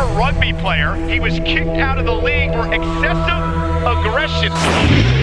former rugby player. He was kicked out of the league for excessive aggression.